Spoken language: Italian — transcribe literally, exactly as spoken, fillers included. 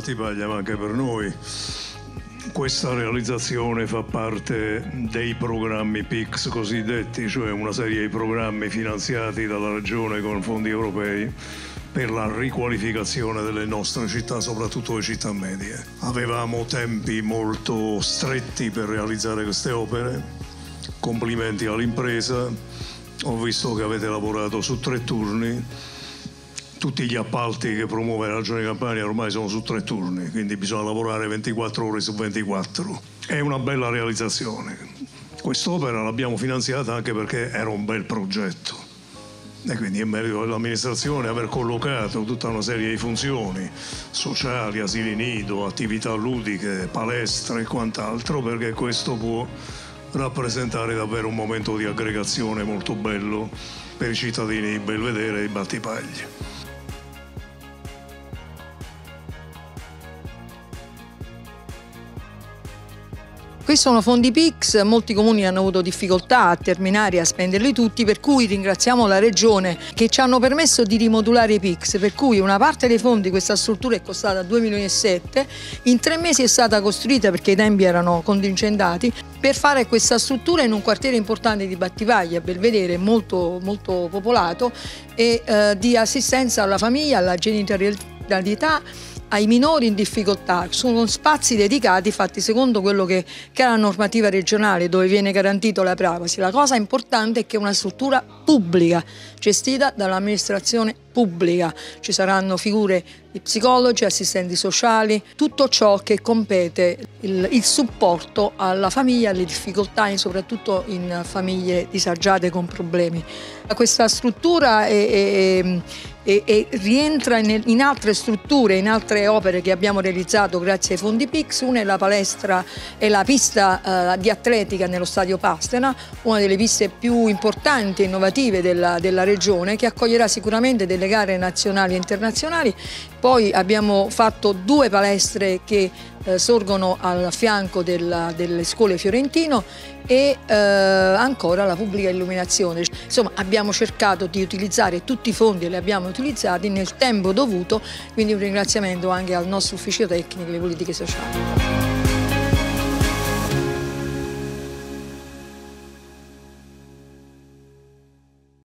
Battipaglia, ma anche per noi. Questa realizzazione fa parte dei programmi P I C S cosiddetti, cioè una serie di programmi finanziati dalla Regione con fondi europei per la riqualificazione delle nostre città, soprattutto le città medie. Avevamo tempi molto stretti per realizzare queste opere, complimenti all'impresa, ho visto che avete lavorato su tre turni. Tutti gli appalti che promuove la Regione Campania ormai sono su tre turni, quindi bisogna lavorare ventiquattro ore su ventiquattro. È una bella realizzazione. Quest'opera l'abbiamo finanziata anche perché era un bel progetto e quindi è merito dell'amministrazione aver collocato tutta una serie di funzioni sociali, asili nido, attività ludiche, palestre e quant'altro, perché questo può rappresentare davvero un momento di aggregazione molto bello per i cittadini di Belvedere e di Battipaglia. Questi sono fondi P I C S, molti comuni hanno avuto difficoltà a terminare e a spenderli tutti, per cui ringraziamo la Regione che ci hanno permesso di rimodulare i P I C S, per cui una parte dei fondi, questa struttura è costata due milioni e sette, in tre mesi è stata costruita perché i tempi erano contingentati, per fare questa struttura in un quartiere importante di Battipaglia, Belvedere, molto, molto popolato, e eh, di assistenza alla famiglia, alla genitorialità, ai minori in difficoltà. Sono spazi dedicati fatti secondo quello che, che è la normativa regionale, dove viene garantito la privacy. La cosa importante è che è una struttura pubblica, gestita dall'amministrazione pubblica. Ci saranno figure di psicologi, assistenti sociali, tutto ciò che compete il, il supporto alla famiglia, alle difficoltà, soprattutto in famiglie disagiate con problemi. Questa struttura è, è, è, è, rientra in, in altre strutture, in altre opere che abbiamo realizzato grazie ai fondi P I C S. Una è la palestra e la pista uh, di atletica nello stadio Pastena, una delle piste più importanti e innovative della, della regione, che accoglierà sicuramente delle gare nazionali e internazionali. Poi abbiamo fatto due palestre che eh, sorgono al fianco della, delle scuole Fiorentino e eh, ancora la pubblica illuminazione. Insomma, abbiamo cercato di utilizzare tutti i fondi e li abbiamo utilizzati nel tempo dovuto, quindi un ringraziamento anche al nostro ufficio tecnico e le politiche sociali.